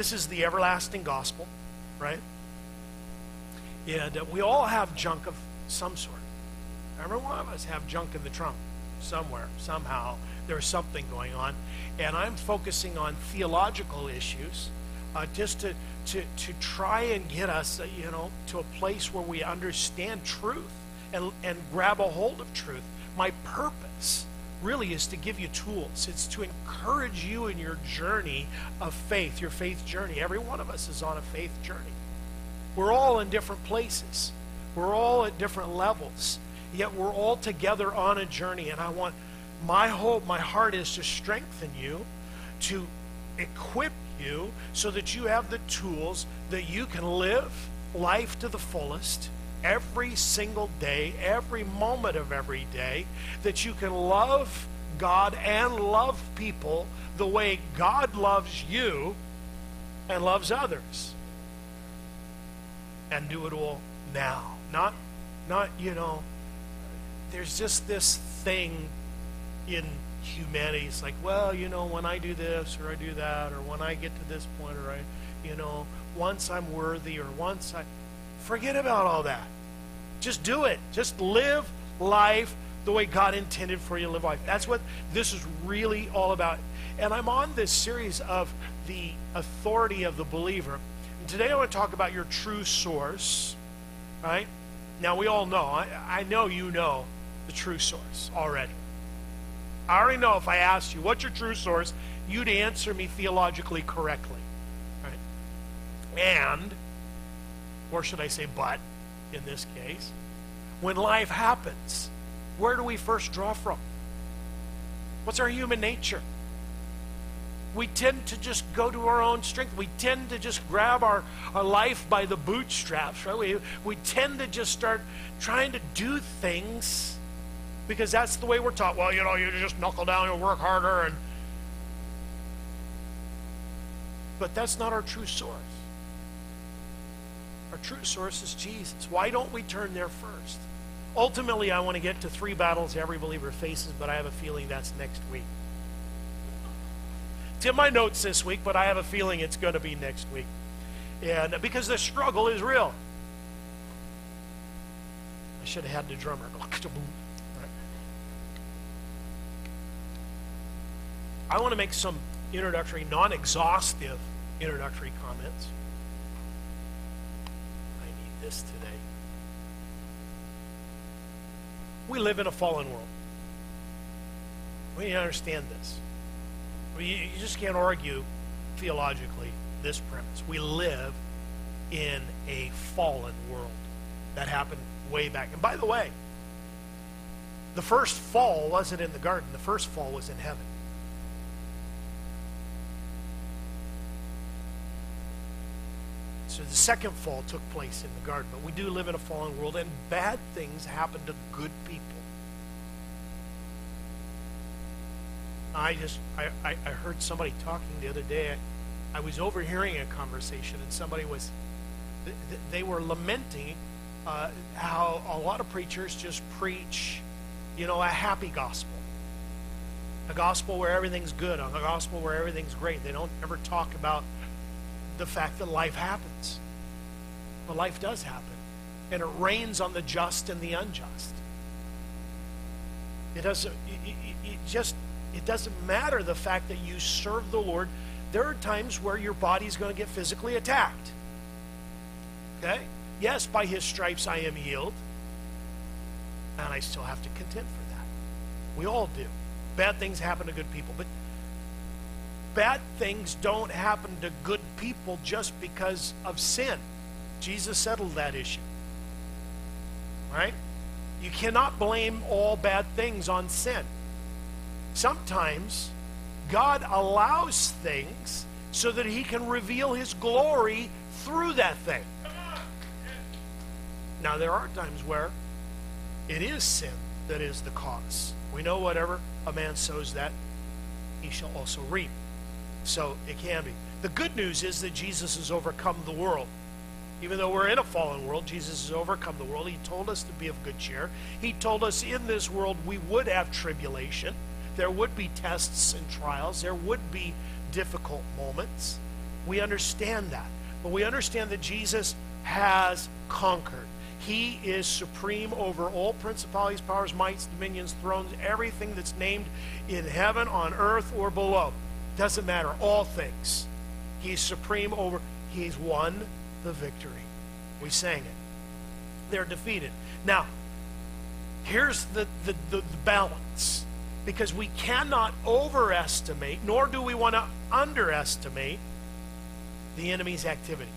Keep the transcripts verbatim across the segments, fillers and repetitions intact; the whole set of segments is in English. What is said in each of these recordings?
This is the everlasting gospel, right? And uh, we all have junk of some sort. Every one of us have junk in the trunk somewhere, somehow. There's something going on. And I'm focusing on theological issues uh, just to, to, to try and get us, uh, you know, to a place where we understand truth and, and grab a hold of truth. My purpose really is to give you tools. It's to encourage you in your journey of faith, your faith journey. Every one of us is on a faith journey. We're all in different places. We're all at different levels. Yet we're all together on a journey. And I want, my hope, my heart is to strengthen you, to equip you so that you have the tools that you can live life to the fullest every single day, every moment of every day, that you can love God and love people the way God loves you and loves others. And do it all now. Not, not, you know, there's just this thing in humanity. It's like, well, you know, when I do this or I do that, or when I get to this point, or I, you know, once I'm worthy, or once I, forget about all that. Just do it. Just live life the way God intended for you to live life. That's what this is really all about. And I'm on this series of the authority of the believer. And today I want to talk about your true source, right? Now, we all know, I, I know you know the true source already. I already know if I asked you, what's your true source, you'd answer me theologically correctly, right? And, or should I say but, in this case, when life happens, where do we first draw from? What's our human nature? We tend to just go to our own strength. We tend to just grab our, our life by the bootstraps, right? We, we tend to just start trying to do things because that's the way we're taught. Well, you know, you just knuckle down and work harder. And But that's not our true source. Our true source is Jesus. Why don't we turn there first? Ultimately, I want to get to three battles every believer faces, but I have a feeling that's next week. It's in my notes this week, but I have a feeling it's going to be next week. And because the struggle is real. I should have had the drummer. I want to make some introductory, non-exhaustive introductory comments. I need this today. We live in a fallen world. We need to understand this. You just can't argue theologically this premise. We live in a fallen world. That happened way back. And by the way, the first fall wasn't in the garden. The first fall was in heaven. So the second fall took place in the garden. But we do live in a fallen world, and bad things happen to good people. I just, I, I, I heard somebody talking the other day. I, I was overhearing a conversation, and somebody was, th th they were lamenting uh, how a lot of preachers just preach, you know, a happy gospel. A gospel where everything's good, a gospel where everything's great. They don't ever talk about the fact that life happens. But life does happen. And it rains on the just and the unjust. It doesn't, it, it, it just, It doesn't matter the fact that you serve the Lord. There are times where your body's going to get physically attacked. Okay? Yes, by His stripes I am healed. And I still have to contend for that. We all do. Bad things happen to good people. But bad things don't happen to good people just because of sin. Jesus settled that issue. Right? You cannot blame all bad things on sin. Sometimes God allows things so that He can reveal His glory through that thing. Now, there are times where it is sin that is the cause. We know whatever a man sows, that he shall also reap. So it can be. The good news is that Jesus has overcome the world. Even though we're in a fallen world, Jesus has overcome the world. He told us to be of good cheer. He told us in this world we would have tribulation. There would be tests and trials. There would be difficult moments. We understand that. But we understand that Jesus has conquered. He is supreme over all principalities, powers, mights, dominions, thrones, everything that's named in heaven, on earth, or below. Doesn't matter. All things. He's supreme over. He's won the victory. We sang it. They're defeated. Now, here's the, the, the, the balance. Because we cannot overestimate, nor do we want to underestimate, the enemy's activity.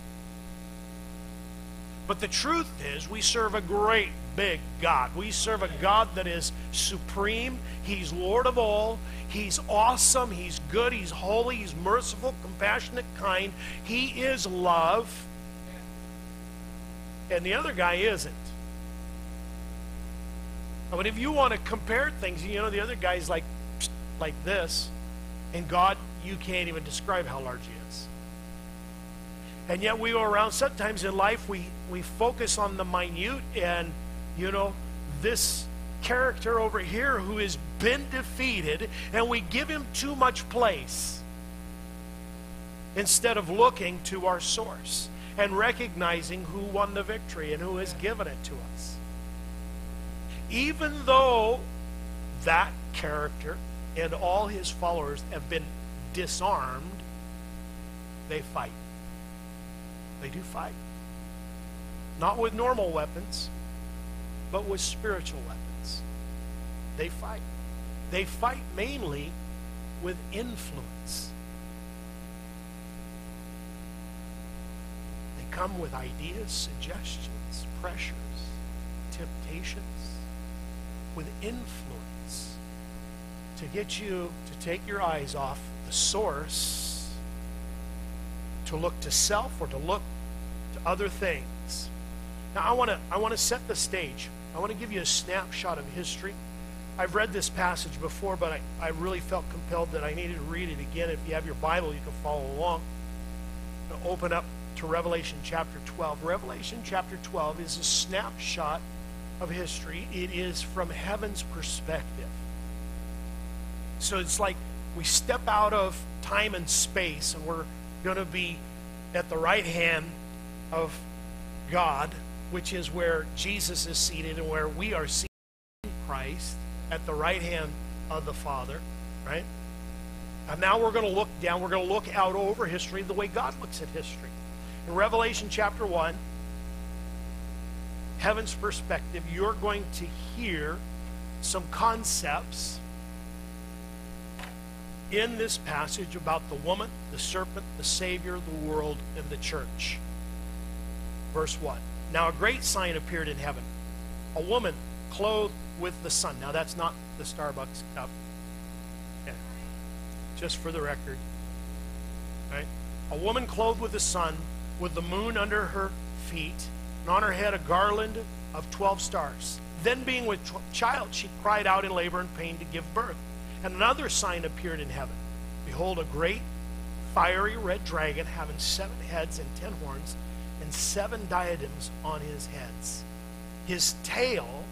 But the truth is, we serve a great, big God. We serve a God that is supreme. He's Lord of all. He's awesome. He's good. He's holy. He's merciful, compassionate, kind. He is love. And the other guy isn't. But if you want to compare things, you know, the other guy's like, like this. And God, you can't even describe how large He is. And yet we go around, sometimes in life we, we focus on the minute and, you know, this character over here who has been defeated, and we give him too much place instead of looking to our source and recognizing who won the victory and who has given it to us. Even though that character and all his followers have been disarmed, they fight. They do fight. Not with normal weapons, but with spiritual weapons. They fight. They fight mainly with influence. They come with ideas, suggestions, pressures, temptations, with influence to get you to take your eyes off the source, to look to self or to look to other things. Now, I want to I want to set the stage. I want to give you a snapshot of history. I've read this passage before, but I, I really felt compelled that I needed to read it again. If you have your Bible, you can follow along. I'm going to open up to Revelation chapter twelve. Revelation chapter twelve is a snapshot of history. It is from heaven's perspective. So it's like we step out of time and space, and we're going to be at the right hand of God, which is where Jesus is seated and where we are seated in Christ, at the right hand of the Father, right? And now we're going to look down, we're going to look out over history the way God looks at history. In Revelation chapter one, heaven's perspective, you're going to hear some concepts in this passage about the woman, the serpent, the Savior, the world, and the church. Verse one. Now a great sign appeared in heaven, a woman clothed with the sun. Now that's not the Starbucks cup. Yeah. Just for the record. Right? A woman clothed with the sun, with the moon under her feet, and on her head a garland of twelve stars. Then being with child, she cried out in labor and pain to give birth. And another sign appeared in heaven. Behold, a great fiery red dragon, having seven heads and ten horns, and seven diadems on his heads. His tail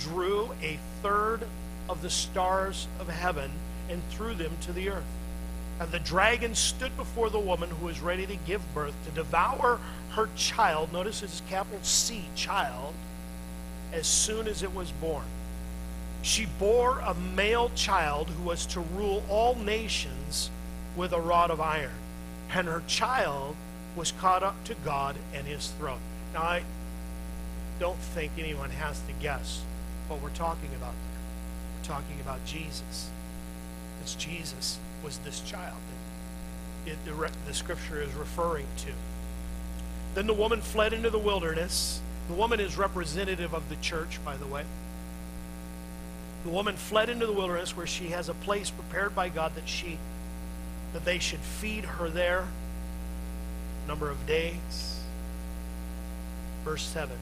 drew a third of the stars of heaven and threw them to the earth. And the dragon stood before the woman who was ready to give birth, to devour her child. Notice it's capital C, child, as soon as it was born. She bore a male child who was to rule all nations with a rod of iron. And her child was caught up to God and His throne. Now, I don't think anyone has to guess what we're talking about there. We're talking about Jesus. It's Jesus was this child that it, the, the scripture is referring to. Then the woman fled into the wilderness. The woman is representative of the church, by the way. The woman fled into the wilderness where she has a place prepared by God that she, that they should feed her there. Number of days. Verse seven.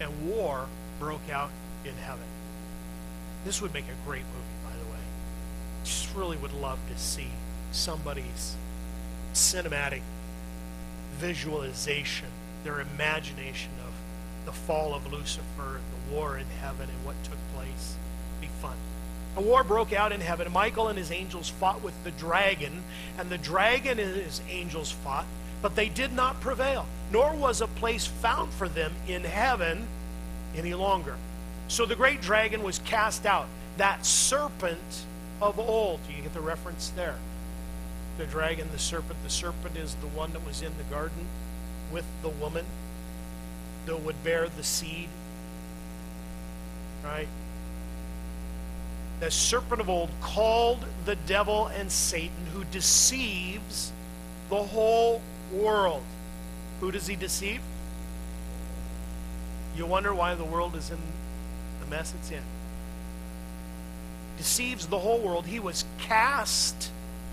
And war broke out in heaven. This would make a great movie, by the way. Just really would love to see somebody's cinematic visualization, their imagination of the fall of Lucifer and the war in heaven and what took place. Be fun. A war broke out in heaven. Michael and his angels fought with the dragon, and the dragon and his angels fought, but they did not prevail, nor was a place found for them in heaven any longer. So the great dragon was cast out, that serpent of old. You get the reference there. The dragon, the serpent. The serpent is the one that was in the garden with the woman that would bear the seed, right? The serpent of old, called the devil and Satan, who deceives the whole world. Who does he deceive? You wonder why the world is in the mess it's in. Deceives the whole world. He was cast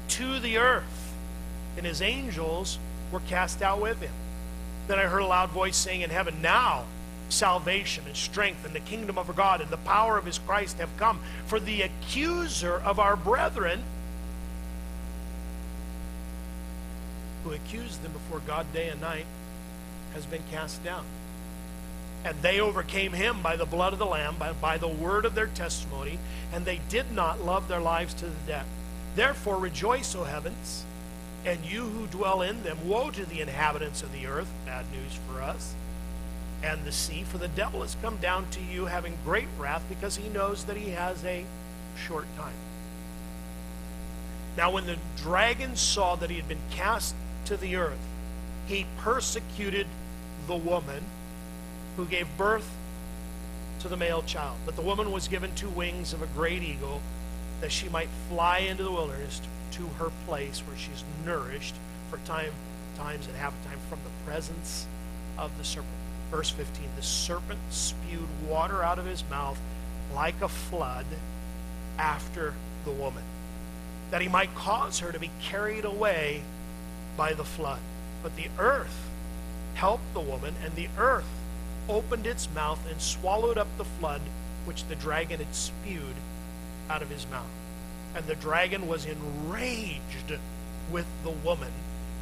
to the earth, and his angels were cast out with him. Then I heard a loud voice saying in heaven, "Now salvation and strength and the kingdom of our God and the power of his Christ have come, for the accuser of our brethren, who accused them before God day and night, has been cast down. And they overcame him by the blood of the Lamb, by, by the word of their testimony, and they did not love their lives to the death. Therefore rejoice, O heavens, and you who dwell in them. Woe to the inhabitants of the earth," bad news for us, "and the sea, for the devil has come down to you having great wrath, because he knows that he has a short time." Now when the dragon saw that he had been cast to the earth, he persecuted the woman who gave birth to the male child. But the woman was given two wings of a great eagle, that she might fly into the wilderness, to her place where she's nourished for time, times and half a time from the presence of the serpent. Verse fifteen, "The serpent spewed water out of his mouth like a flood after the woman, that he might cause her to be carried away by the flood. But the earth helped the woman, and the earth opened its mouth and swallowed up the flood which the dragon had spewed out of his mouth. And the dragon was enraged with the woman,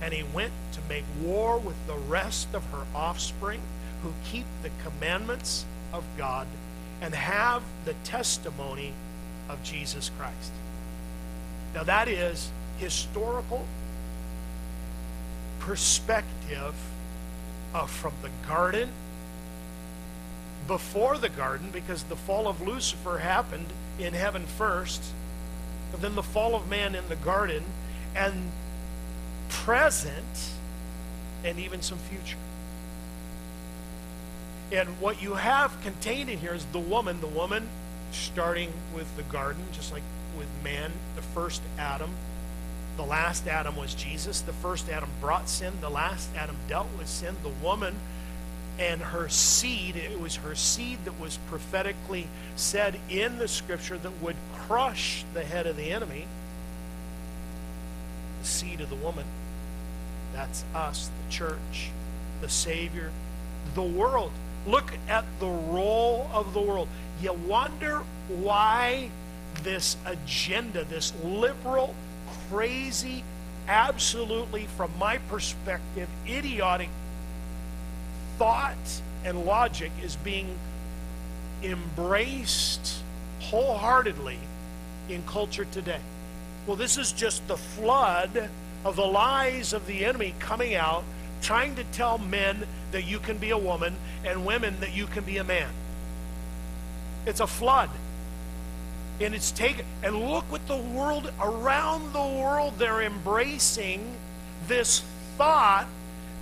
and he went to make war with the rest of her offspring, who keep the commandments of God and have the testimony of Jesus Christ." Now that is historical perspective of from the garden, before the garden, because the fall of Lucifer happened in heaven first, and then the fall of man in the garden, and present, and even some future. And what you have contained in here is the woman, the woman starting with the garden, just like with man, the first Adam. The last Adam was Jesus. The first Adam brought sin. The last Adam dealt with sin. The woman and her seed, it was her seed that was prophetically said in the scripture that would crush the head of the enemy. The seed of the woman, that's us, the church, the Savior, the world. Look at the role of the world. You wonder why this agenda, this liberal, crazy, absolutely, from my perspective, idiotic thought and logic is being embraced wholeheartedly in culture today. Well, this is just the flood of the lies of the enemy coming out, trying to tell men that you can be a woman, and women that you can be a man. It's a flood. And it's taken. And look what the world, around the world, they're embracing this thought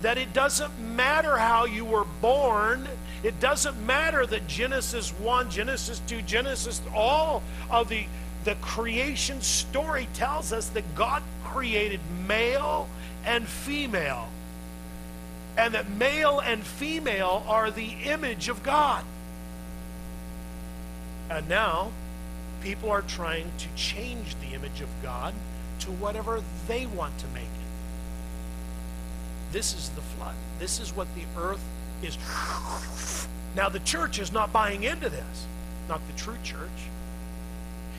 that it doesn't matter how you were born. It doesn't matter that Genesis one, Genesis two, Genesis, all of the, the creation story tells us that God created male and female, and that male and female are the image of God. And now, people are trying to change the image of God to whatever they want to make it. This is the flood. This is what the earth is. Now, the church is not buying into this, not the true church.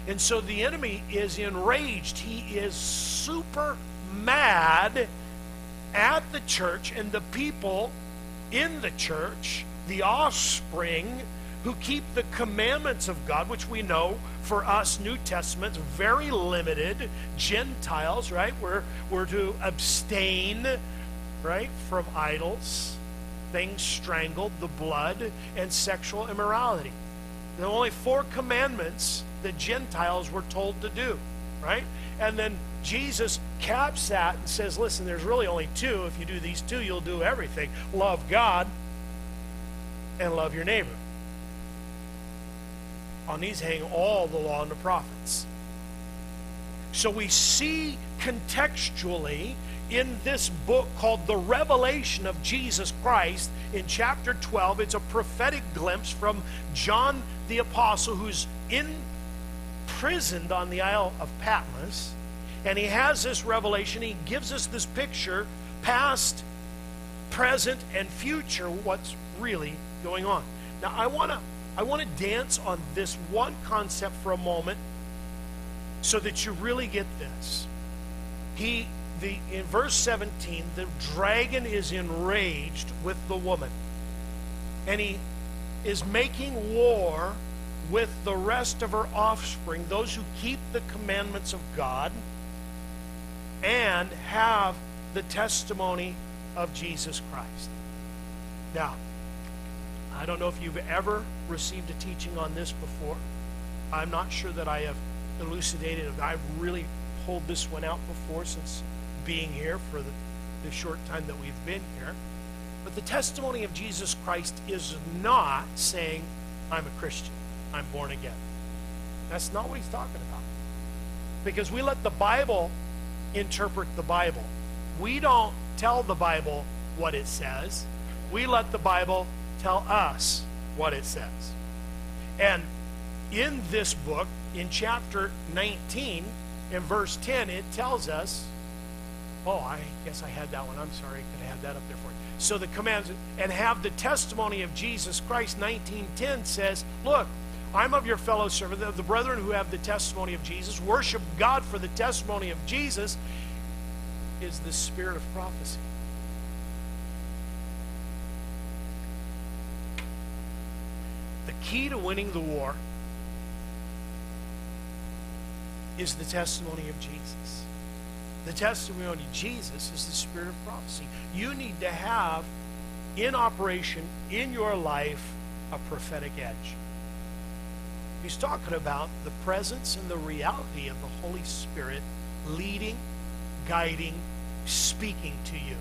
And so the enemy is enraged. He is super mad at the church and the people in the church, the offspring who keep the commandments of God, which we know for us, New Testament's very limited. Gentiles, right? We're, we're to abstain, right, from idols, things strangled, the blood, and sexual immorality. There are only four commandments that Gentiles were told to do, right? And then Jesus caps that and says, listen, there's really only two. If you do these two, you'll do everything. Love God and love your neighbor. On these hang all the law and the prophets. So we see contextually in this book called The Revelation of Jesus Christ in chapter twelve, it's a prophetic glimpse from John the Apostle, who's imprisoned on the Isle of Patmos, and he has this revelation. He gives us this picture, past, present, and future, what's really going on. Now, I want to I want to dance on this one concept for a moment so that you really get this. He, the, in verse seventeen, the dragon is enraged with the woman, and he is making war with the rest of her offspring, those who keep the commandments of God and have the testimony of Jesus Christ. Now, I don't know if you've ever received a teaching on this before. I'm not sure that I have elucidated it. I've really pulled this one out before since being here for the, the short time that we've been here. But the testimony of Jesus Christ is not saying, I'm a Christian, I'm born again. That's not what he's talking about. Because we let the Bible interpret the Bible. We don't tell the Bible what it says. We let the Bible tell us what it says. And in this book, in chapter nineteen, in verse ten, it tells us, oh, I guess I had that one. I'm sorry. Could I have that up there for you? So the commands, and have the testimony of Jesus Christ, nineteen ten says, look, I'm of your fellow servant, of the brethren who have the testimony of Jesus. Worship God for the testimony of Jesus is the spirit of prophecy. The key to winning the war is the testimony of Jesus. The testimony of Jesus is the spirit of prophecy. You need to have in operation in your life a prophetic edge. He's talking about the presence and the reality of the Holy Spirit leading, guiding, speaking to you.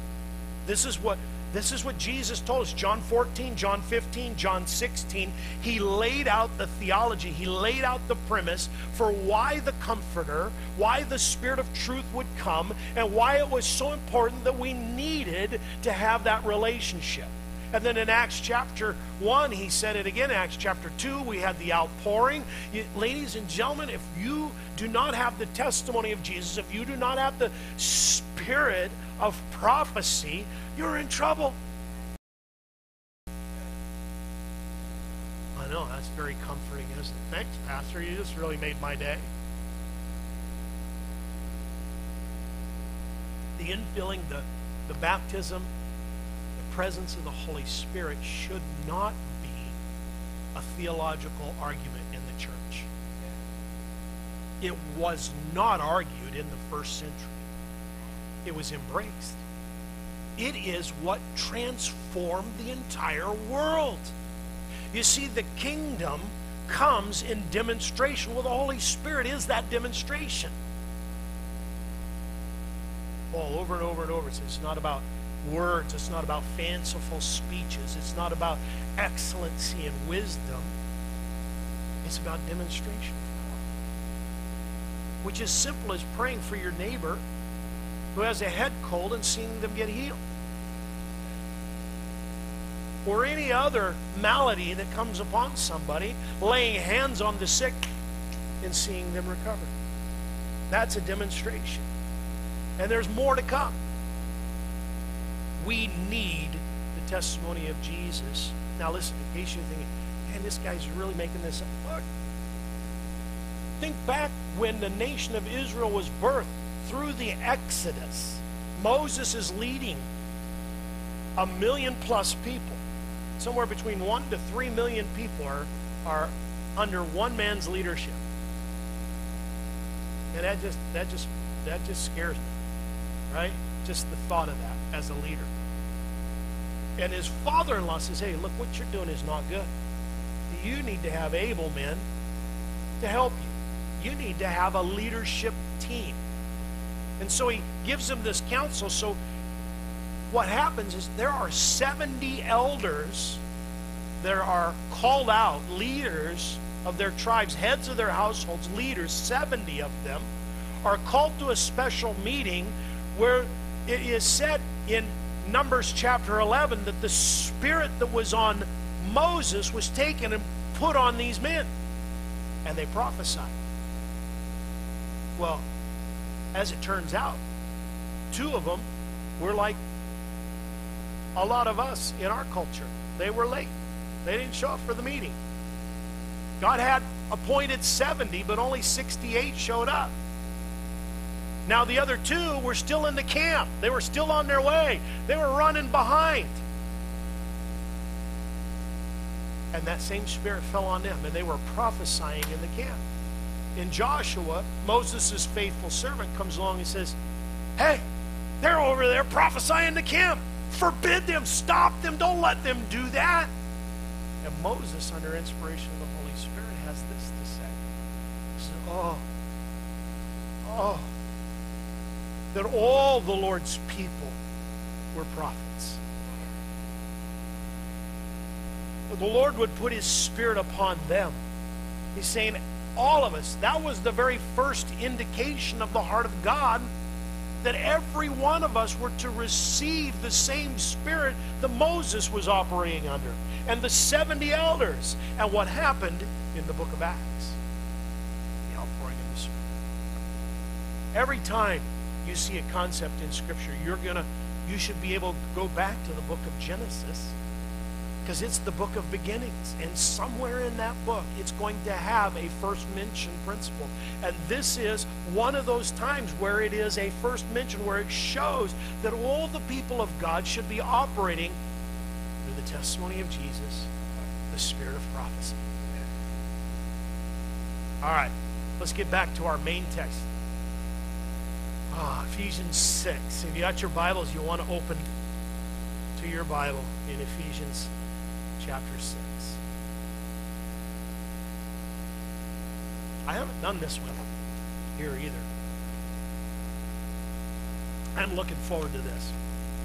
This is what, this is what Jesus told us. John fourteen, John fifteen, John sixteen. He laid out the theology. He laid out the premise for why the Comforter, why the Spirit of Truth would come, and why it was so important that we needed to have that relationship. And then in Acts chapter one, he said it again. Acts chapter two, we had the outpouring. You, ladies and gentlemen, if you do not have the testimony of Jesus, if you do not have the spirit of prophecy, you're in trouble. I know, that's very comforting, isn't it? Thanks, Pastor. You just really made my day. The infilling, the, the baptism, presence of the Holy Spirit should not be a theological argument in the church. It was not argued in the first century. It was embraced. It is what transformed the entire world. You see, the kingdom comes in demonstration. Well, the Holy Spirit is that demonstration. All over and over and over. So it's not about words, it's not about fanciful speeches, it's not about excellency and wisdom, it's about demonstration, which is simple as praying for your neighbor who has a head cold and seeing them get healed, or any other malady that comes upon somebody, laying hands on the sick and seeing them recover. That's a demonstration, and there's more to come. We need the testimony of Jesus. Now listen, in case you're thinking, man, this guy's really making this up. Look, think back when the nation of Israel was birthed through the Exodus. Moses is leading a million plus people. somewhere between one to three million people are, are under one man's leadership. And that just that just that just scares me, right? Just the thought of that as a leader. And his father-in-law says, hey, look, what you're doing is not good. You need to have able men to help you. You need to have a leadership team. And so he gives him this counsel. So what happens is there are seventy elders that are called out, leaders of their tribes, heads of their households, leaders, seventy of them are called to a special meeting where it is said in Numbers chapter eleven that the spirit that was on Moses was taken and put on these men, and they prophesied. Well, as it turns out, two of them were like a lot of us in our culture. They were late. They didn't show up for the meeting. God had appointed seventy, but only sixty-eight showed up. Now the other two were still in the camp. They were still on their way. They were running behind. And that same spirit fell on them, and they were prophesying in the camp. In Joshua, Moses' faithful servant comes along and says, hey, they're over there prophesying in the camp. Forbid them, stop them, don't let them do that. And Moses, under inspiration of the Holy Spirit, has this to say. He says, oh, oh, that all the Lord's people were prophets. The Lord would put his spirit upon them. He's saying, all of us. That was the very first indication of the heart of God, that every one of us were to receive the same spirit that Moses was operating under, and the seventy elders, and what happened in the book of Acts. The outpouring of the spirit. Every time you see a concept in Scripture, you're gonna, you should be able to go back to the book of Genesis, because it's the book of beginnings, and somewhere in that book it's going to have a first mention principle. And this is one of those times where it is a first mention, where it shows that all the people of God should be operating through the testimony of Jesus, the spirit of prophecy. All right, let's get back to our main text. Ah, Ephesians six. If you got your Bibles, you want to open to your Bible in Ephesians chapter six. I haven't done this one here either. I'm looking forward to this.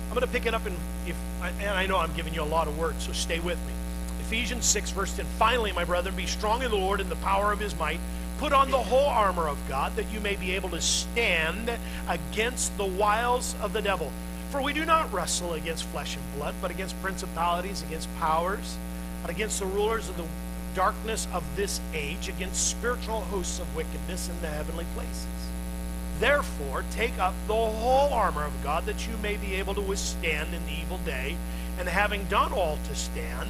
I'm going to pick it up, in, if, and I know I'm giving you a lot of words, so stay with me. Ephesians six, verse ten. Finally, my brethren, be strong in the Lord and the power of his might. Put on the whole armor of God, that you may be able to stand against the wiles of the devil. For we do not wrestle against flesh and blood, but against principalities, against powers, and against the rulers of the darkness of this age, against spiritual hosts of wickedness in the heavenly places. Therefore, take up the whole armor of God, that you may be able to withstand in the evil day, and having done all to stand,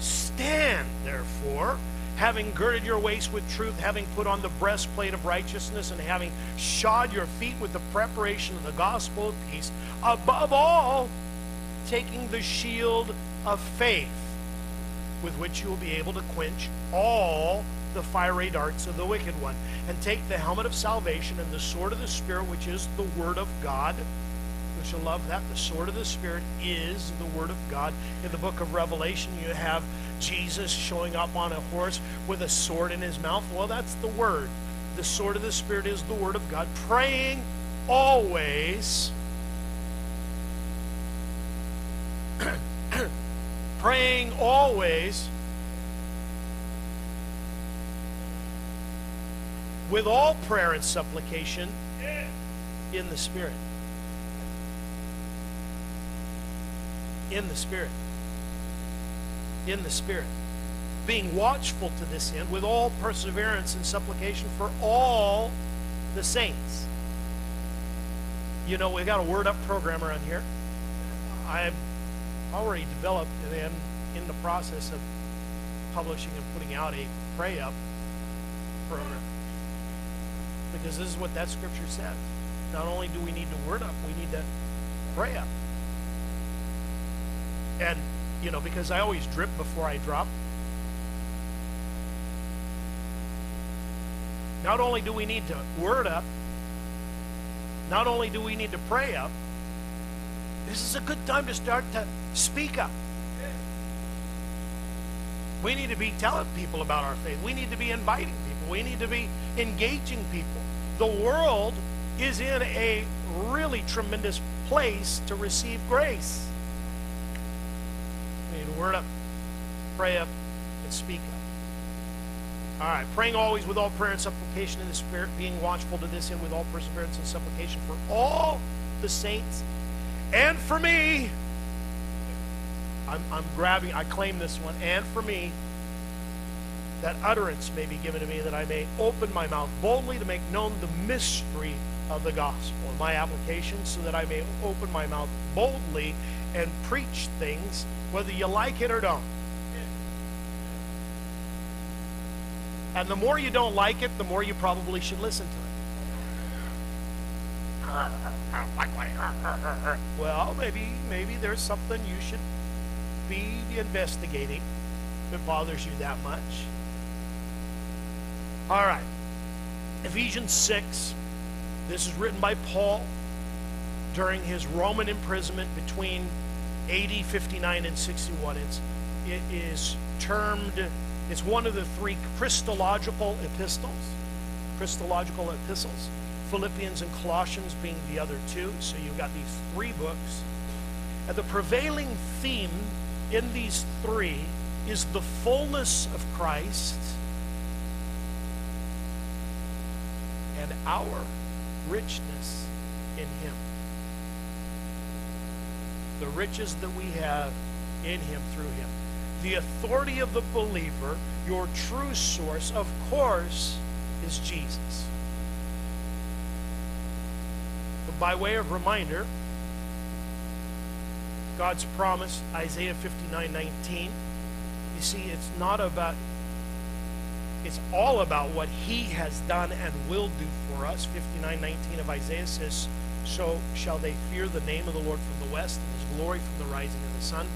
stand therefore, having girded your waist with truth, having put on the breastplate of righteousness, and having shod your feet with the preparation of the gospel of peace, above all, taking the shield of faith, with which you will be able to quench all the fiery darts of the wicked one, and take the helmet of salvation and the sword of the Spirit, which is the word of God. We shall love that. The sword of the Spirit is the word of God. In the book of Revelation, you have Jesus showing up on a horse with a sword in his mouth. Well, that's the word. The sword of the Spirit is the word of God. Praying always. Praying always. With all prayer and supplication in the Spirit. In the Spirit. In the Spirit, being watchful to this end with all perseverance and supplication for all the saints. You know, we've got a Word Up program around here. I've already developed and am in the process of publishing and putting out a Pray Up program, because this is what that scripture said. Not only do we need to Word Up, we need to Pray Up. And you know, because I always drip before I drop. Not only do we need to word up, not only do we need to pray up, this is a good time to start to speak up. We need to be telling people about our faith. We need to be inviting people. We need to be engaging people. The world is in a really tremendous place to receive grace. We need to word up, pray up, and speak up. All right, praying always with all prayer and supplication in the Spirit, being watchful to this end with all perseverance and supplication for all the saints, and for me, I'm, I'm grabbing, I claim this one, and for me, that utterance may be given to me, that I may open my mouth boldly to make known the mystery of the gospel, and my application, so that I may open my mouth boldly and preach things, whether you like it or don't. And the more you don't like it, the more you probably should listen to it. I don't like what I... Well, maybe, maybe there's something you should be investigating that bothers you that much. All right. Ephesians six. This is written by Paul during his Roman imprisonment between A D fifty-nine and sixty-one. It's, it is termed... It's one of the three Christological epistles, Christological epistles, Philippians and Colossians being the other two. So you've got these three books. And the prevailing theme in these three is the fullness of Christ and our richness in Him. The riches that we have in Him, through Him. The authority of the believer, your true source, of course, is Jesus. But by way of reminder, God's promise, Isaiah fifty-nine nineteen, you see, it's not about, it's all about what He has done and will do for us. fifty-nine nineteen of Isaiah says, "So shall they fear the name of the Lord from the west, and His glory from the rising of the sun."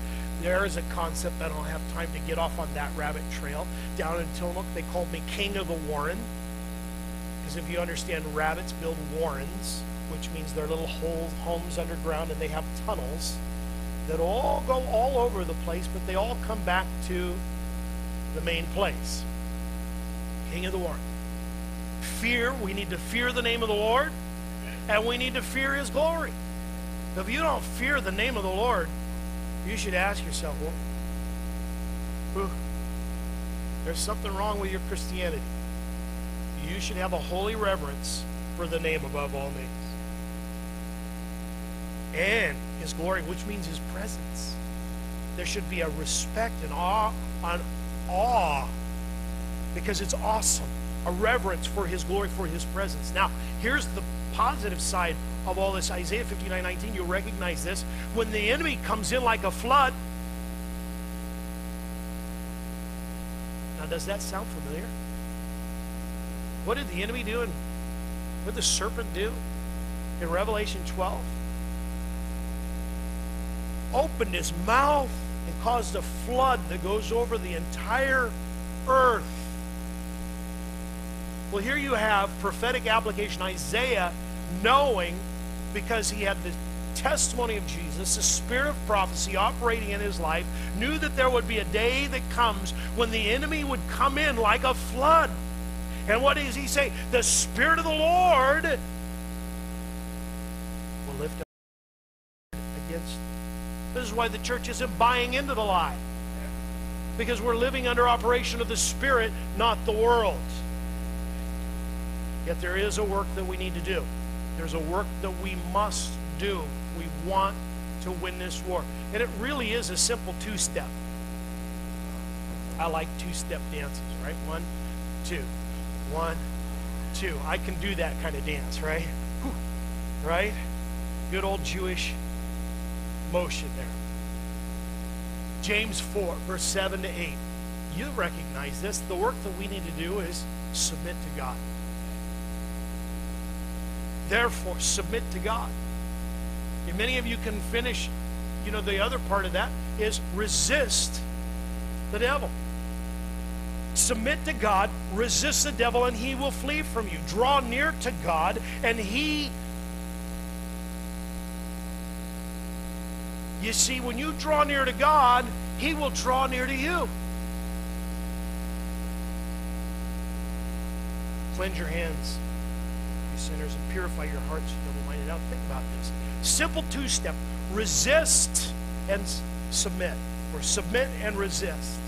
There is a concept, I don't have time to get off on that rabbit trail. Down in Tillamook, they called me King of the Warren. Because if you understand, rabbits build warrens, which means they're little whole homes underground, and they have tunnels that all go all over the place, but they all come back to the main place. King of the Warren. Fear, we need to fear the name of the Lord, and we need to fear His glory. If you don't fear the name of the Lord, you should ask yourself, well, there's something wrong with your Christianity. You should have a holy reverence for the name above all names. And His glory, which means His presence. There should be a respect and awe, an awe, because it's awesome. A reverence for His glory, for His presence. Now, here's the positive side of all this. Isaiah fifty-nine nineteen, you'll recognize this. When the enemy comes in like a flood. Now, does that sound familiar? What did the enemy do? And what did the serpent do in Revelation twelve? Opened his mouth and caused a flood that goes over the entire earth. Well, here you have prophetic application. Isaiah, knowing, because he had the testimony of Jesus, the spirit of prophecy operating in his life, knew that there would be a day that comes when the enemy would come in like a flood. And what does he say? The Spirit of the Lord will lift up against them. This is why the church isn't buying into the lie. Because we're living under operation of the Spirit, not the world. Yet there is a work that we need to do. There's a work that we must do. We want to win this war. And it really is a simple two-step. I like two-step dances, right? One, two. One, two. I can do that kind of dance, right? Whew. Right? Good old Jewish motion there. James four, verse seven to eight. You recognize this. The work that we need to do is submit to God. Therefore, submit to God. And many of you can finish, you know, the other part of that. is resist the devil. Submit to God, resist the devil, and he will flee from you. Draw near to God, and he... You see, when you draw near to God, he will draw near to you. Cleanse your hands, you sinners, and purify your hearts, you double-minded. Now think about this. Simple two-step. Resist and submit, or submit and resist.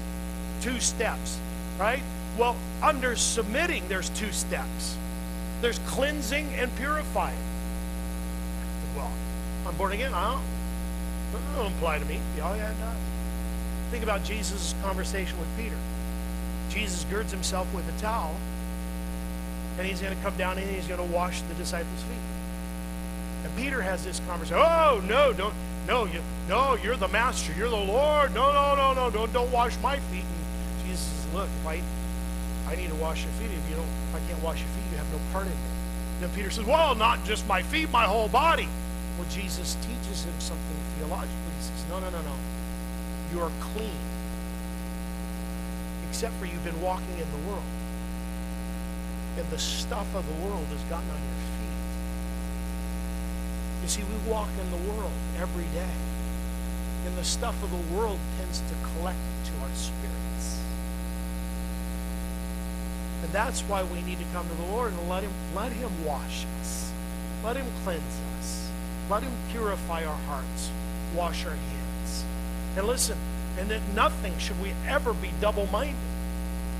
Two steps, right? Well, under submitting, there's two steps. There's cleansing and purifying. Well, I'm born again. I don't. That don't apply to me. Yeah, yeah, it does. Think about Jesus' conversation with Peter. Jesus girds himself with a towel, and he's going to come down and he's going to wash the disciples' feet. And Peter has this conversation. Oh no, don't, no, you, no, you're the master, you're the Lord. No, no, no, no, don't, don't wash my feet. And Jesus says, look, if I, I need to wash your feet. If you don't, if I can't wash your feet, you have no part in it. Then Peter says, well, not just my feet, my whole body. Well, Jesus teaches him something theologically. He says, no, no, no, no. You are clean. Except for you've been walking in the world. And the stuff of the world has gotten on your feet. You see, we walk in the world every day. And the stuff of the world tends to collect to our spirits. And that's why we need to come to the Lord and let him, let him wash us. Let him cleanse us. Let him purify our hearts, wash our hands. And listen, and that nothing should we ever be double-minded.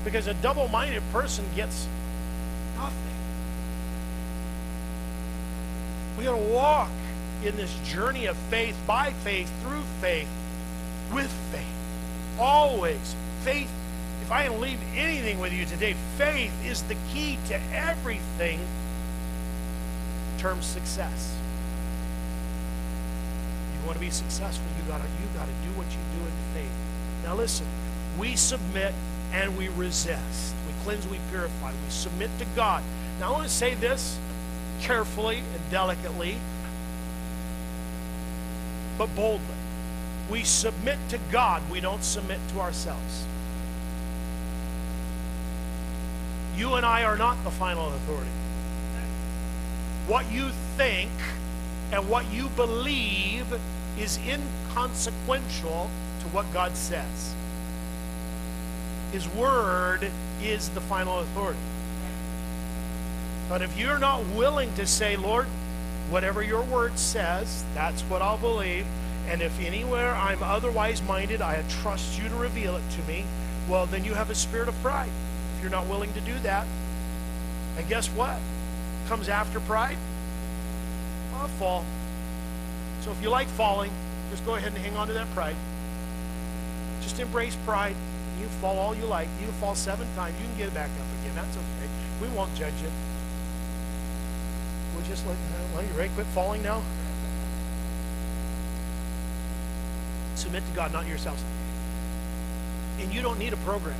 Because a double-minded person gets nothing. We gotta walk in this journey of faith, by faith, through faith, with faith. Always. Faith, if I can leave anything with you today, faith is the key to everything in terms of success. Want to be successful, you gotta you gotta do what you do in faith. Now listen, we submit and we resist. We cleanse, we purify, we submit to God. Now I want to say this carefully and delicately, but boldly. We submit to God, we don't submit to ourselves. You and I are not the final authority. What you think and what you believe is inconsequential to what God says. His word is the final authority. But if you're not willing to say, Lord, whatever your word says, that's what I'll believe, and if anywhere I'm otherwise minded, I trust you to reveal it to me, well, then you have a spirit of pride. If you're not willing to do that, and guess what comes after pride? I'll fall. So if you like falling, just go ahead and hang on to that pride. Just embrace pride. You fall all you like. You fall seven times. You can get it back up again. That's okay. We won't judge you. We'll just let you, you ready? Quit falling now. Submit to God, not yourselves. And you don't need a program.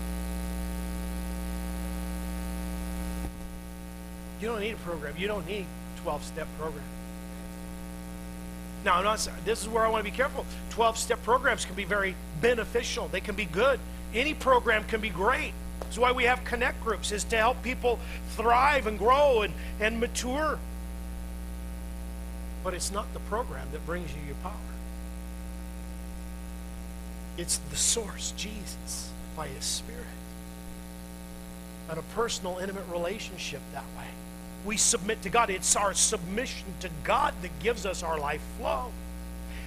You don't need a program. You don't need a twelve-step program. Now, I'm not, this is where I want to be careful. twelve-step programs can be very beneficial. They can be good. Any program can be great. That's why we have connect groups, is to help people thrive and grow and, and mature. But it's not the program that brings you your power. It's the source, Jesus, by His Spirit. And a personal, intimate relationship that way. We submit to God. It's our submission to God that gives us our life flow.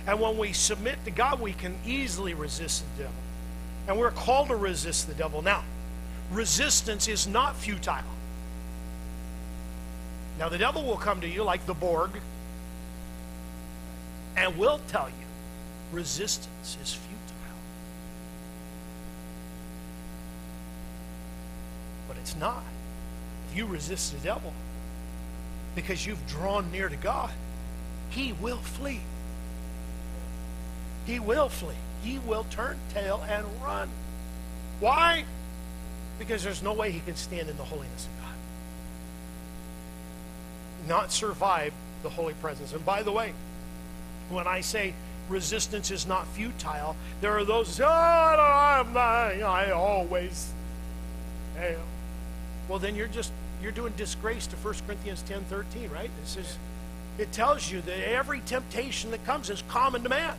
And when we submit to God, we can easily resist the devil. And we're called to resist the devil. Now, resistance is not futile. Now, the devil will come to you like the Borg and will tell you resistance is futile. But it's not. If you resist the devil, because you've drawn near to God, he will flee. He will flee. He will turn tail and run. Why? Because there's no way he can stand in the holiness of God. Not survive the holy presence. And by the way, when I say resistance is not futile. There are those who say, oh, I'm not, I always fail. Well, then you're just, you're doing disgrace to First Corinthians ten thirteen, right? This is, it tells you that every temptation that comes is common to man.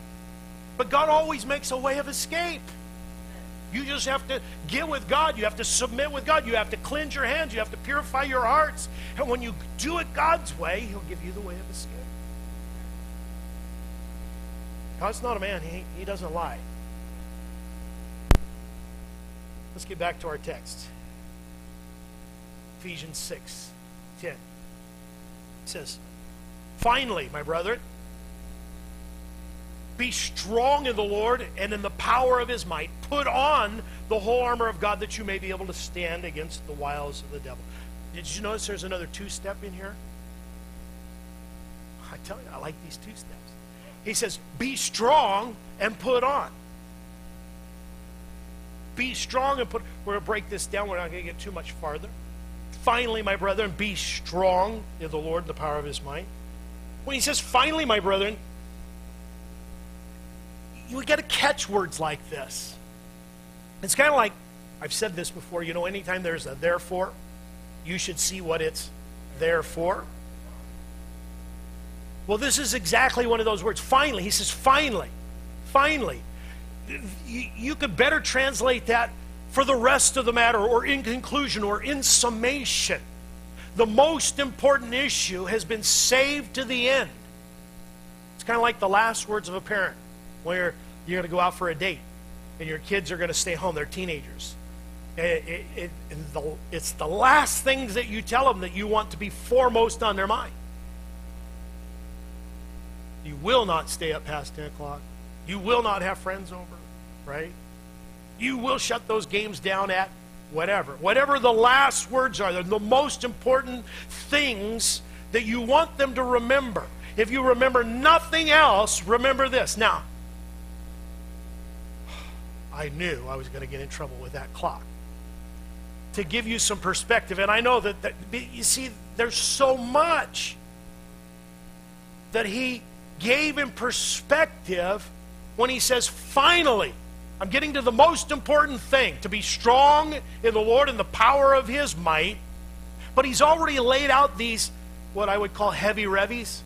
But God always makes a way of escape. You just have to get with God. You have to submit with God. You have to cleanse your hands. You have to purify your hearts. And when you do it God's way, He'll give you the way of escape. God's not a man. He, he doesn't lie. Let's get back to our text. Ephesians six ten. It says, finally, my brethren, be strong in the Lord and in the power of His might. Put on the whole armor of God that you may be able to stand against the wiles of the devil. Did you notice there's another two-step in here? I tell you, I like these two steps. He says, be strong and put on. Be strong and put on. We're going to break this down. We're not going to get too much farther. Finally, my brethren, be strong in the Lord, the power of His might. When he says, finally, my brethren, we got to catch words like this. It's kind of like, I've said this before, you know, anytime there's a therefore, you should see what it's there for. Well, this is exactly one of those words. Finally, he says, finally, finally. You, you could better translate that for the rest of the matter, or in conclusion, or in summation. The most important issue has been saved to the end. It's kind of like the last words of a parent. Where you're going to go out for a date, and your kids are going to stay home. They're teenagers. It, it, it, and the, it's the last things that you tell them that you want to be foremost on their mind. You will not stay up past ten o'clock. You will not have friends over, right? You will shut those games down at whatever. Whatever the last words are, they're the most important things that you want them to remember. If you remember nothing else, remember this. Now, I knew I was going to get in trouble with that clock. To give you some perspective, and I know that, that you see, there's so much that he gave in perspective when he says, finally, I'm getting to the most important thing, to be strong in the Lord and the power of His might. But he's already laid out these, what I would call heavy revies.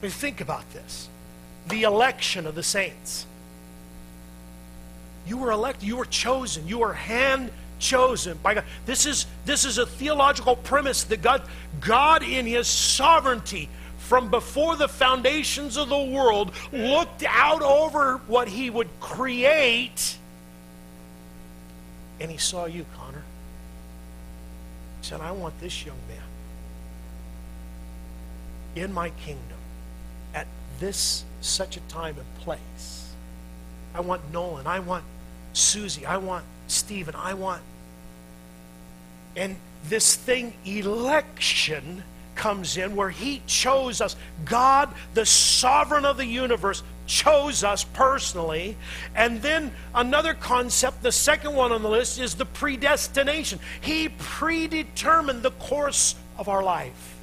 I mean, think about this. The election of the saints. You were elected. You were chosen. You were hand-chosen by God. This is, this is a theological premise that God, God in His sovereignty, from before the foundations of the world, looked out over what He would create, and He saw you, Connor. He said, I want this young man in my kingdom at this such a time and place. I want Nolan, I want Susie, I want Stephen, I want. And this thing, election, comes in where He chose us. God, the sovereign of the universe, chose us personally. And then another concept, the second one on the list, is the predestination. He predetermined the course of our life.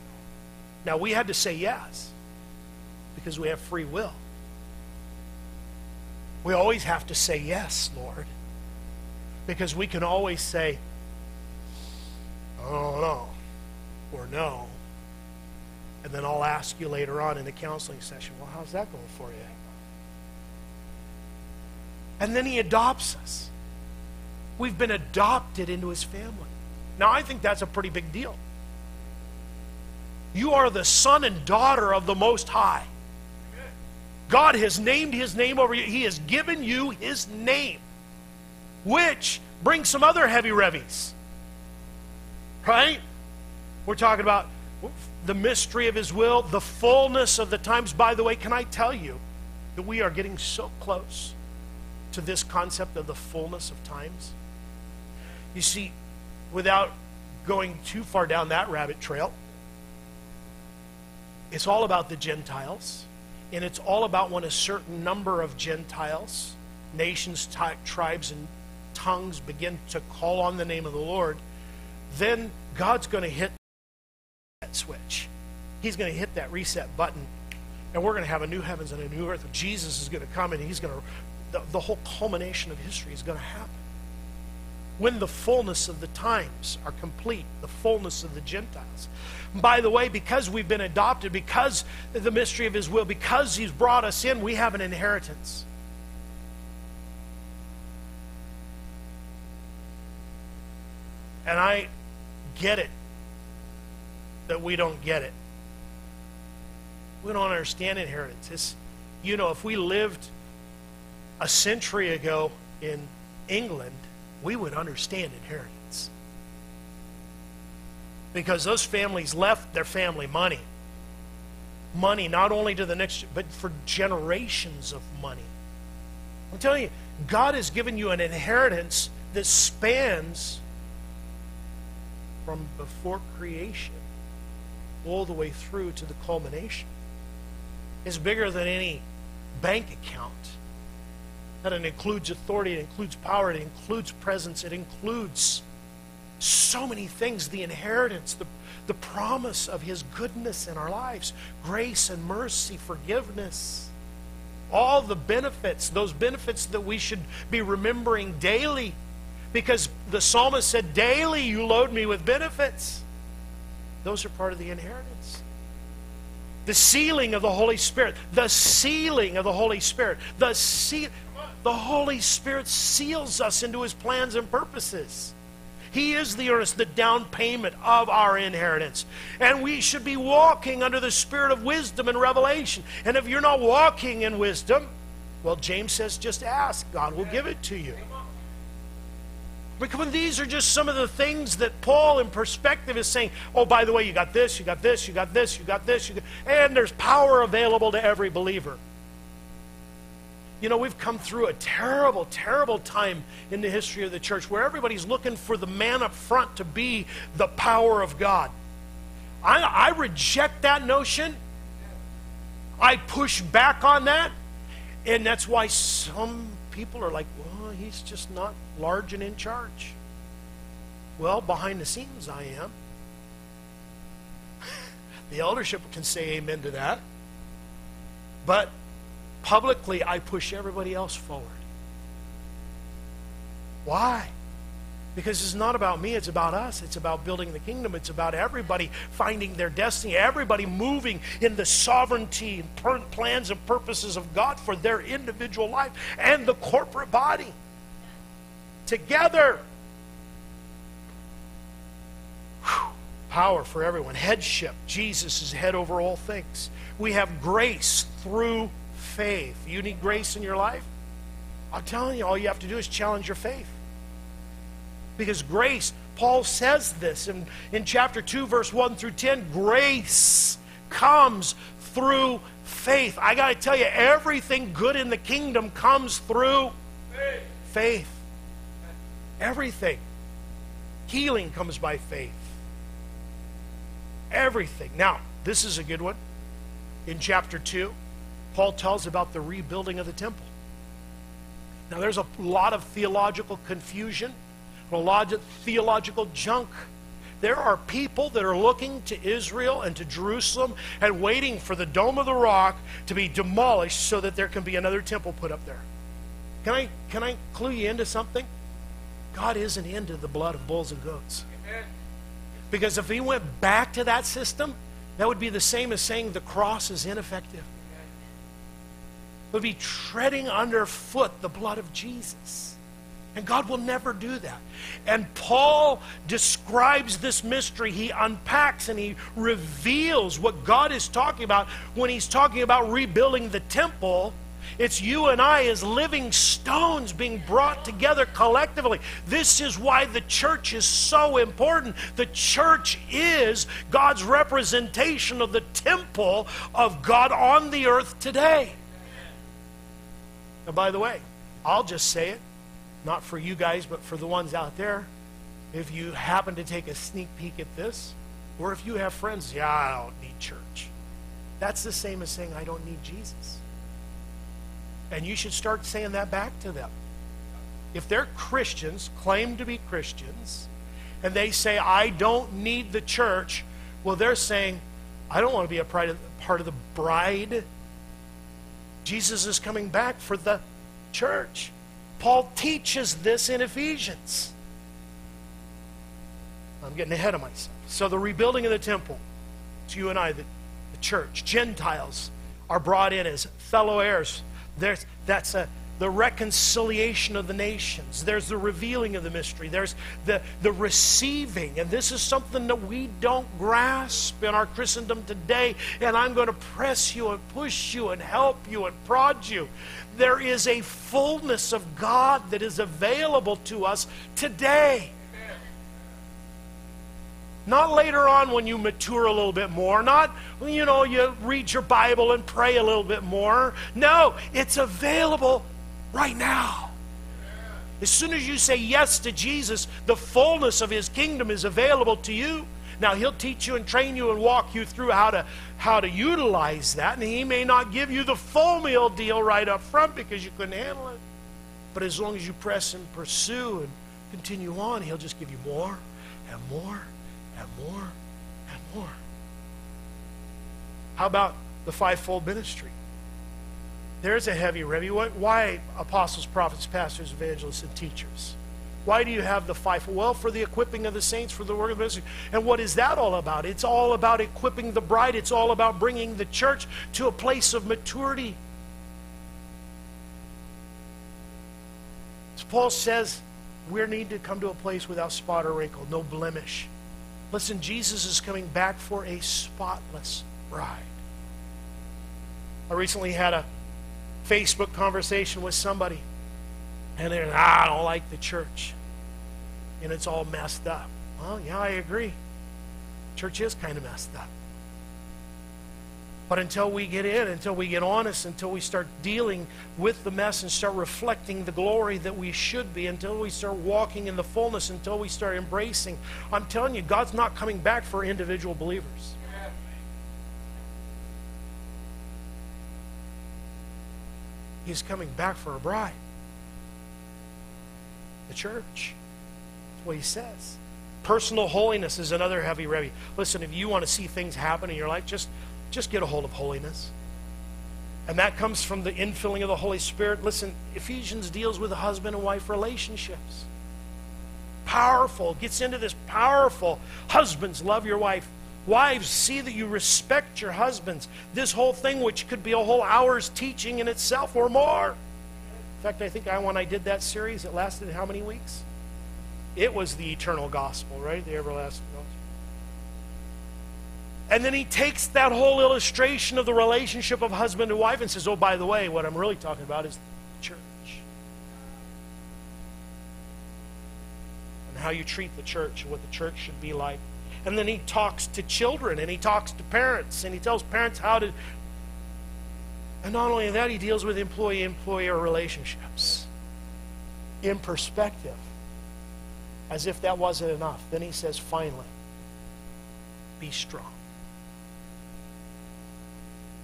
Now, we had to say yes because we have free will. We always have to say yes, Lord, because we can always say, oh, no, or no, and then I'll ask you later on in the counseling session, well, how's that going for you? And then He adopts us. We've been adopted into His family. Now, I think that's a pretty big deal. You are the son and daughter of the Most High. God has named His name over you. He has given you His name, which brings some other heavy revies, right? We're talking about the mystery of His will, the fullness of the times. By the way, can I tell you that we are getting so close to this concept of the fullness of times? You see, without going too far down that rabbit trail, it's all about the Gentiles. And it's all about when a certain number of Gentiles, nations, ty- tribes, and tongues begin to call on the name of the Lord, then God's going to hit that switch. He's going to hit that reset button And we're going to have a new heavens and a new earth. Jesus is going to come, and he's going to, the, the whole culmination of history is going to happen. When the fullness of the times are complete, the fullness of the Gentiles. By the way, because we've been adopted, because the mystery of his will, because he's brought us in, we have an inheritance. And I get it that we don't get it. We don't understand inheritance. It's, you know, if we lived a century ago in England, we would understand inheritance. Because those families left their family money. Money not only to the next, but for generations of money. I'm telling you, God has given you an inheritance that spans from before creation all the way through to the culmination. It's bigger than any bank account. That it includes authority, it includes power, it includes presence, it includes so many things, the inheritance, the, the promise of his goodness in our lives, grace and mercy, forgiveness, all the benefits, those benefits that we should be remembering daily, because the psalmist said, daily you load me with benefits. Those are part of the inheritance. The sealing of the Holy Spirit. The sealing of the Holy Spirit. The seal. The Holy Spirit seals us into his plans and purposes. He is the earnest, the down payment of our inheritance. And we should be walking under the spirit of wisdom and revelation. And if you're not walking in wisdom, well, James says, just ask. God will give it to you. Because these are just some of the things that Paul in perspective is saying, oh, by the way, you got this, you got this, you got this, you got this, you got... and there's power available to every believer. You know, we've come through a terrible, terrible time in the history of the church where everybody's looking for the man up front to be the power of God. I, I reject that notion. I push back on that. And that's why some people are like, well, he's just not large and in charge. Well, behind the scenes, I am. The eldership can say amen to that. But publicly, I push everybody else forward. Why? Because it's not about me, it's about us. It's about building the kingdom. It's about everybody finding their destiny, everybody moving in the sovereignty and plans and purposes of God for their individual life and the corporate body. Together. Whew. Power for everyone. Headship. Jesus is head over all things. We have grace through faith. You need grace in your life? I'm telling you, all you have to do is challenge your faith. Because grace, Paul says this in, in chapter two, verse one through ten, grace comes through faith. I got to tell you, everything good in the kingdom comes through faith. faith. Everything. Healing comes by faith. Everything. Now, this is a good one. In chapter two, Paul tells about the rebuilding of the temple. Now, there's a lot of theological confusion, a lot of theological junk. There are people that are looking to Israel and to Jerusalem and waiting for the Dome of the Rock to be demolished so that there can be another temple put up there. Can I, can I clue you into something? God isn't into the blood of bulls and goats. Amen. Because if he went back to that system, that would be the same as saying the cross is ineffective. Would be treading underfoot the blood of Jesus. And God will never do that. And Paul describes this mystery. He unpacks and he reveals what God is talking about when he's talking about rebuilding the temple. It's you and I as living stones being brought together collectively. This is why the church is so important. The church is God's representation of the temple of God on the earth today. And by the way, I'll just say it, not for you guys, but for the ones out there. If you happen to take a sneak peek at this, or if you have friends, yeah, I don't need church. That's the same as saying, I don't need Jesus. And you should start saying that back to them. If they're Christians, claim to be Christians, and they say, I don't need the church, well, they're saying, I don't want to be a part of the bride Jesus is coming back for the church. Paul teaches this in Ephesians. I'm getting ahead of myself. So the rebuilding of the temple, it's you and I, the, the church. Gentiles are brought in as fellow heirs. There's, that's a, the reconciliation of the nations. There's the revealing of the mystery. There's the, the receiving. And this is something that we don't grasp in our Christendom today. And I'm going to press you and push you and help you and prod you. There is a fullness of God that is available to us today. Not later on when you mature a little bit more. Not, you know, you read your Bible and pray a little bit more. No, it's available right now. As soon as you say yes to Jesus, the fullness of His kingdom is available to you. Now, He'll teach you and train you and walk you through how to, how to utilize that. And He may not give you the full meal deal right up front because you couldn't handle it. But as long as you press and pursue and continue on, He'll just give you more and more. And more and more. How about the fivefold ministry? There's a heavy review. Why apostles, prophets, pastors, evangelists, and teachers? Why do you have the fivefold? Well, for the equipping of the saints, for the work of the ministry. And what is that all about? It's all about equipping the bride. It's all about bringing the church to a place of maturity. As Paul says, we need to come to a place without spot or wrinkle, no blemish. Listen, Jesus is coming back for a spotless bride. I recently had a Facebook conversation with somebody, and they're like, ah, I don't like the church, and it's all messed up. Well, yeah, I agree. Church is kind of messed up. But until we get in, until we get honest, until we start dealing with the mess and start reflecting the glory that we should be, until we start walking in the fullness, until we start embracing, I'm telling you, God's not coming back for individual believers. He's coming back for a bride. The church. That's what He says. Personal holiness is another heavy review. Listen, if you want to see things happen in your life, just... Just get a hold of holiness. And that comes from the infilling of the Holy Spirit. Listen, Ephesians deals with husband and wife relationships. Powerful. Gets into this powerful. Husbands, love your wife. Wives, see that you respect your husbands. This whole thing, which could be a whole hour's teaching in itself or more. In fact, I think I, when I did that series, it lasted how many weeks? It was the eternal gospel, right? The everlasting gospel. And then he takes that whole illustration of the relationship of husband and wife and says, oh, by the way, what I'm really talking about is the church. And how you treat the church and what the church should be like. And then he talks to children and he talks to parents and he tells parents how to... And not only that, he deals with employee-employer relationships in perspective. As if that wasn't enough. Then he says, finally, be strong.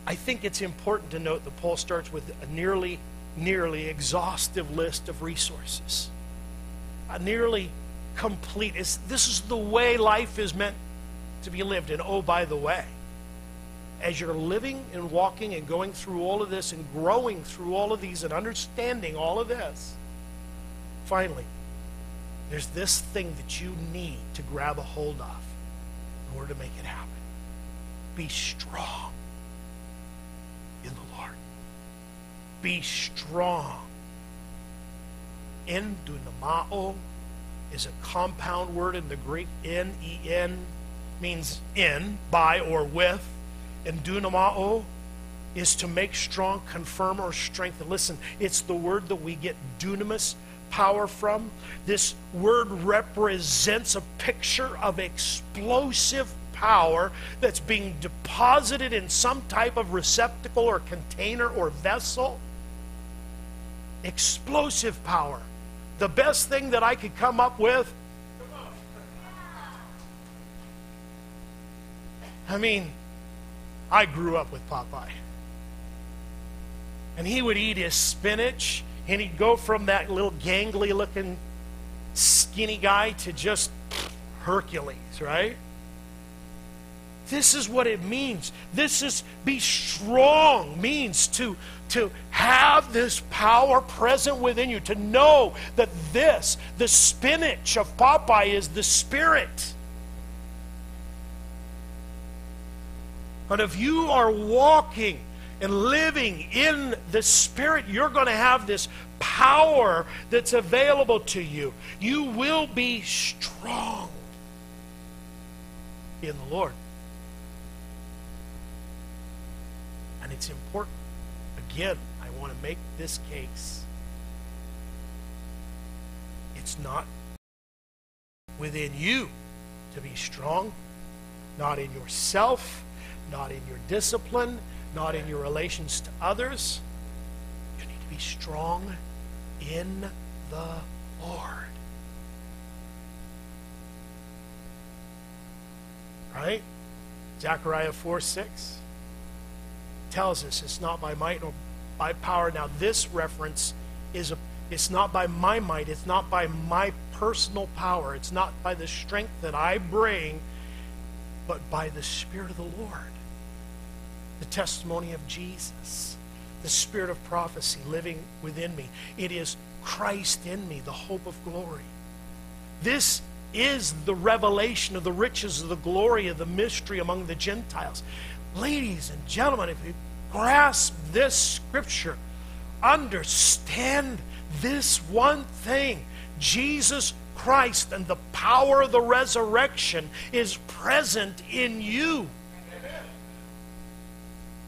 I think it's important to note that Paul starts with a nearly, nearly exhaustive list of resources. A nearly complete. It's, this is the way life is meant to be lived. And oh, by the way, as you're living and walking and going through all of this and growing through all of these and understanding all of this, finally, there's this thing that you need to grab a hold of in order to make it happen. Be strong. Be strong. En dunamao is a compound word in the Greek. En, en means in, by, or with. And dunamao is to make strong, confirm, or strengthen. Listen, it's the word that we get dunamis, power, from. This word represents a picture of explosive power that's being deposited in some type of receptacle or container or vessel. Explosive power. The best thing that I could come up with. I mean, I grew up with Popeye. And he would eat his spinach, and he'd go from that little gangly looking skinny guy to just Hercules, right? This is what it means. This is, be strong means to, to have this power present within you, to know that this, the spinach of Popeye, is the Spirit. And if you are walking and living in the Spirit, you're going to have this power that's available to you. You will be strong in the Lord. And it's important. Again, I want to make this case. It's not within you to be strong, not in yourself, not in your discipline, not in your relations to others. You need to be strong in the Lord. Right? Zechariah four six tells us it's not by might nor by power. Now this reference is a, it's not by my might, it's not by my personal power, it's not by the strength that I bring, but by the Spirit of the Lord. The testimony of Jesus, the spirit of prophecy living within me. It is Christ in me, the hope of glory. This is the revelation of the riches of the glory of the mystery among the Gentiles. Ladies and gentlemen, if you grasp this scripture, understand this one thing. Jesus Christ and the power of the resurrection is present in you.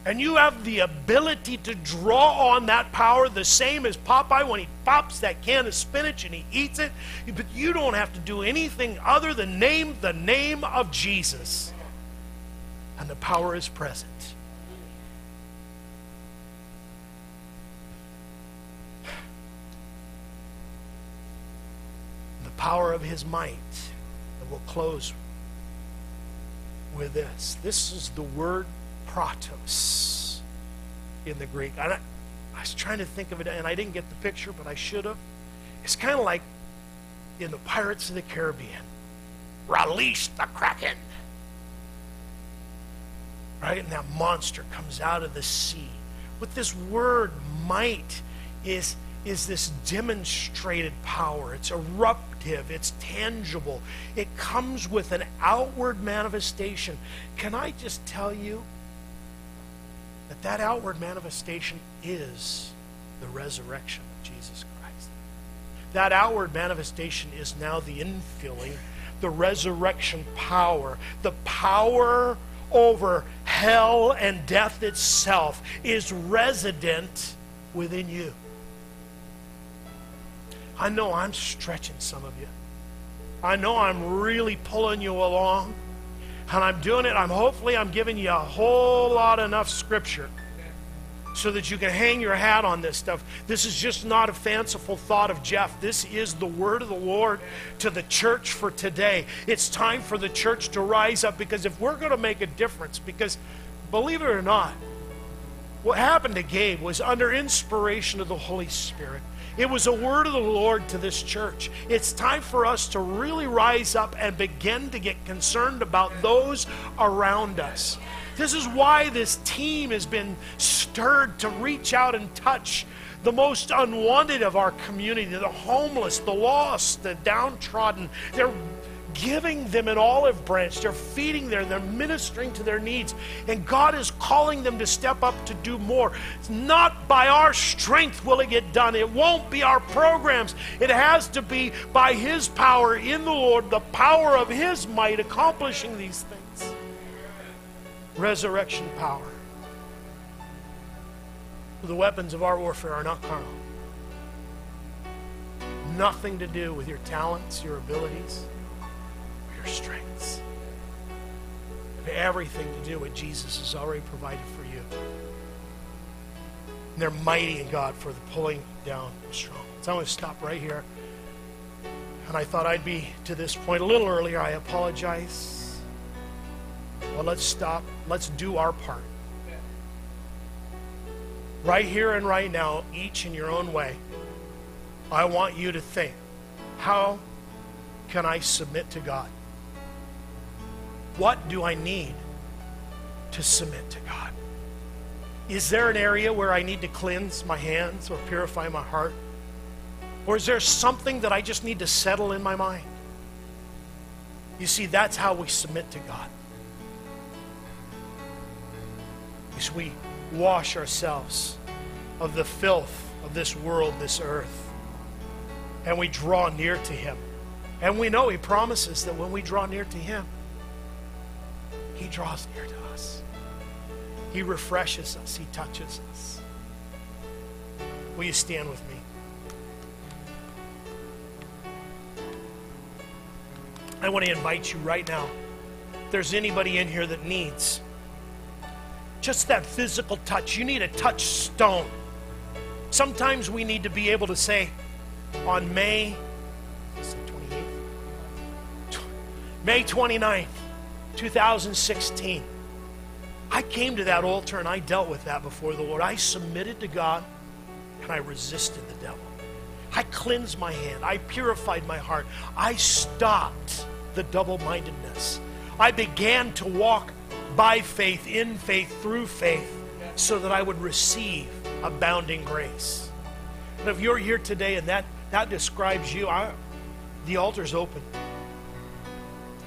And you have the ability to draw on that power the same as Popeye when he pops that can of spinach and he eats it. But you don't have to do anything other than name the name of Jesus. And the power is present. The power of his might. And we'll close with this. This is the word protos in the Greek. And I, I was trying to think of it, and I didn't get the picture, but I should have. It's kind of like in the Pirates of the Caribbean. Release the Kraken! Right? And that monster comes out of the sea. What this word might is, is this demonstrated power. It's eruptive. It's tangible. It comes with an outward manifestation. Can I just tell you that that outward manifestation is the resurrection of Jesus Christ? That outward manifestation is now the infilling, the resurrection power, the power over hell and death itself is resident within you. I know I'm stretching some of you. I know I'm really pulling you along. And I'm doing it. I'm hopefully I'm giving you a whole lot enough scripture so that you can hang your hat on this stuff. This is just not a fanciful thought of Jeff. This is the word of the Lord to the church for today. It's time for the church to rise up, because if we're going to make a difference, because believe it or not, what happened to Gabe was under inspiration of the Holy Spirit. It was a word of the Lord to this church. It's time for us to really rise up and begin to get concerned about those around us. This is why this team has been stirred to reach out and touch the most unwanted of our community, the homeless, the lost, the downtrodden. They're giving them an olive branch. They're feeding them. They're ministering to their needs. And God is calling them to step up to do more. It's not by our strength will it get done. It won't be our programs. It has to be by His power in the Lord, the power of His might accomplishing these things. Resurrection power. The weapons of our warfare are not carnal. Nothing to do with your talents, your abilities, strengths, and everything to do with Jesus has already provided for you. And they're mighty in God for the pulling down of strongholds. I'm going to stop right here. And I thought I'd be to this point a little earlier. I apologize. Well, let's stop. Let's do our part. Right here and right now, each in your own way, I want you to think, how can I submit to God? What do I need to submit to God. Is there an area where I need to cleanse my hands or purify my heart? Or is there something that I just need to settle in my mind? You see, that's how we submit to God. Is we wash ourselves of the filth of this world, this earth, and we draw near to Him. And we know He promises that when we draw near to Him, He draws near to us. He refreshes us. He touches us. Will you stand with me? I want to invite you right now. If there's anybody in here that needs just that physical touch, you need a touchstone. Sometimes we need to be able to say, on May twenty-ninth, two thousand sixteen, I came to that altar and I dealt with that before the Lord. I submitted to God and I resisted the devil. I cleansed my hand. I purified my heart. I stopped the double-mindedness. I began to walk by faith, in faith, through faith, so that I would receive abounding grace. And if you're here today and that, that describes you, I, the altar's open.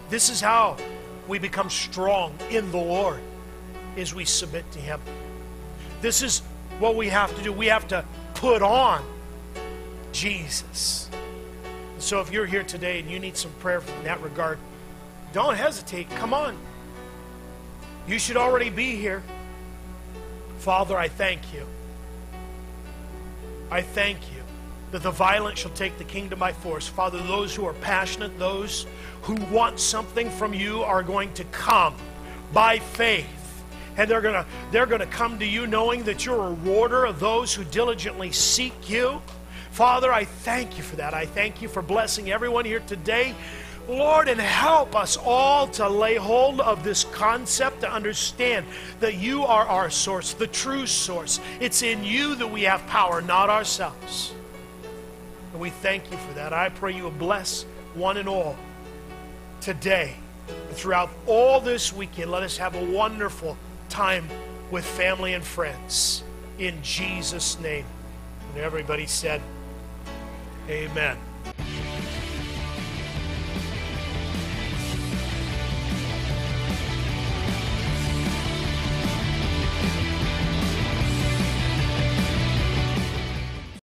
This is how we become strong in the Lord, is we submit to Him. This is what we have to do. We have to put on Jesus. And so if you're here today and you need some prayer in that regard, don't hesitate. Come on. You should already be here. Father, I thank you. I thank you that the violent shall take the kingdom by force. Father, those who are passionate, those who want something from you are going to come by faith. And they're going to they're going to come to you knowing that you're a rewarder of those who diligently seek you. Father, I thank you for that. I thank you for blessing everyone here today. Lord, and help us all to lay hold of this concept, to understand that you are our source, the true source. It's in you that we have power, not ourselves. And we thank you for that. I pray you will bless one and all today and throughout all this weekend. Let us have a wonderful time with family and friends. In Jesus' name. And everybody said, amen.